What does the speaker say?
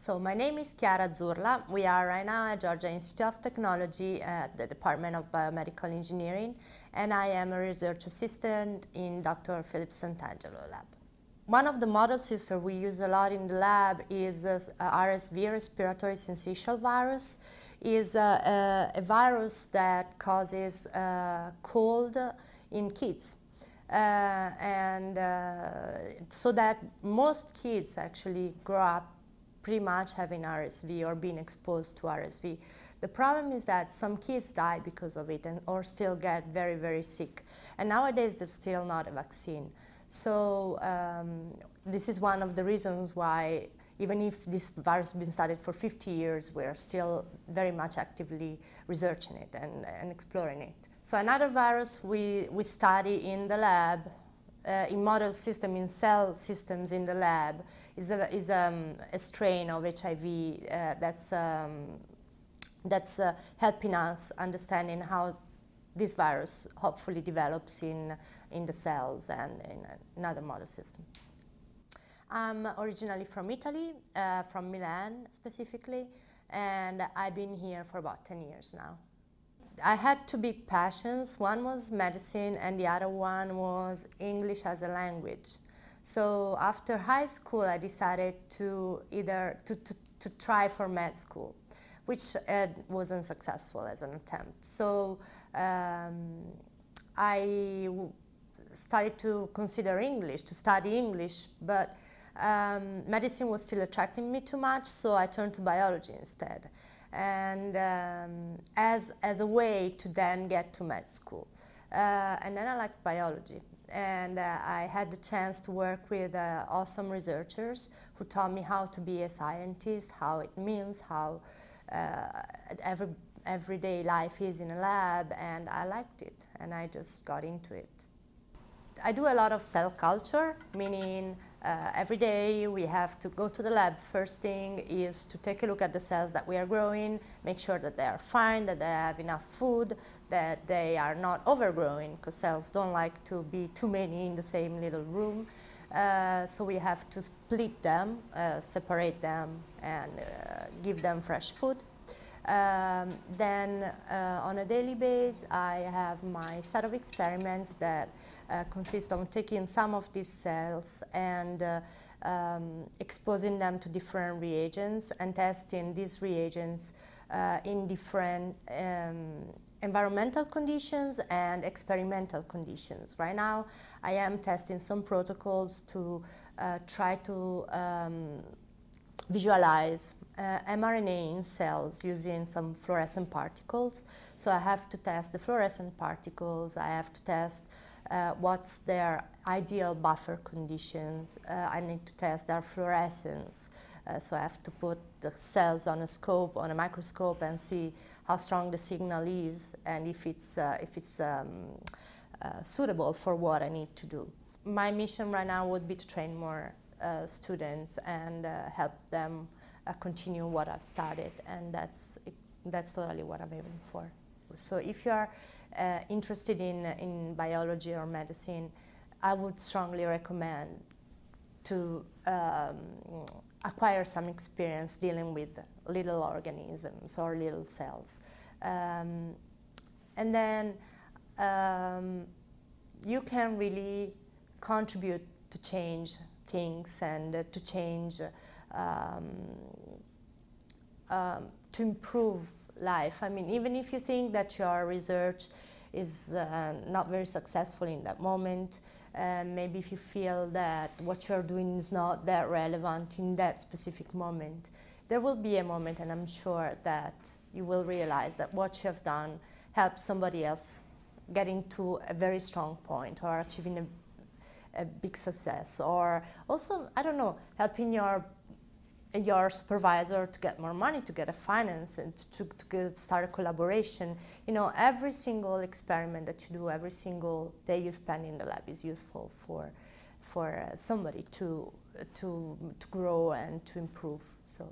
So my name is Chiara Zurla. We are right now at Georgia Institute of Technology at the Department of Biomedical Engineering, and I am a research assistant in Dr. Philip Santangelo's lab. One of the model systems we use a lot in the lab is RSV, Respiratory Syncytial Virus. Is a virus that causes cold in kids. So that most kids actually grow up pretty much having RSV or being exposed to RSV. The problem is that some kids die because of it or still get very, very sick. And nowadays there's still not a vaccine. So this is one of the reasons why, even if this virus has been studied for 50 years, we're still very much actively researching it and exploring it. So another virus we study in the lab, in model systems, in cell systems in the lab, is a strain of HIV that's helping us understanding how this virus hopefully develops in the cells and in another model system. I'm originally from Italy, from Milan specifically, and I've been here for about 10 years now. I had two big passions. One was medicine and the other one was English as a language. So after high school I decided to either to try for med school, which wasn't successful as an attempt. So I started to consider English, to study English, but medicine was still attracting me too much, so I turned to biology instead, and as a way to then get to med school. And then I liked biology, and I had the chance to work with awesome researchers who taught me how to be a scientist, how it means, how everyday life is in a lab, and I liked it, and I just got into it. I do a lot of cell culture, meaning every day we have to go to the lab. First thing is to take a look at the cells that we are growing, make sure that they are fine, that they have enough food, that they are not overgrowing, because cells don't like to be too many in the same little room. So we have to split them, separate them, and give them fresh food. Then on a daily basis I have my set of experiments that consist of taking some of these cells and exposing them to different reagents and testing these reagents in different environmental conditions and experimental conditions. Right now I am testing some protocols to try to visualize mRNA in cells using some fluorescent particles. So I have to test the fluorescent particles, I have to test what's their ideal buffer conditions, I need to test their fluorescence. So I have to put the cells on a scope, on a microscope, and see how strong the signal is and if it's suitable for what I need to do. My mission right now would be to train more students and help them continue what I've started, and that's totally what I'm aiming for. So if you are interested in biology or medicine, I would strongly recommend to acquire some experience dealing with little organisms or little cells. And then you can really contribute to change things and to change, to improve life. I mean, even if you think that your research is not very successful in that moment, maybe if you feel that what you're doing is not that relevant in that specific moment, there will be a moment, and I'm sure that you will realize that what you have done helps somebody else getting to a very strong point or achieving a big success, or also, I don't know, helping your supervisor to get more money, to get a finance, and to start a collaboration. You know, every single experiment that you do, every single day you spend in the lab is useful for somebody to grow and to improve. So.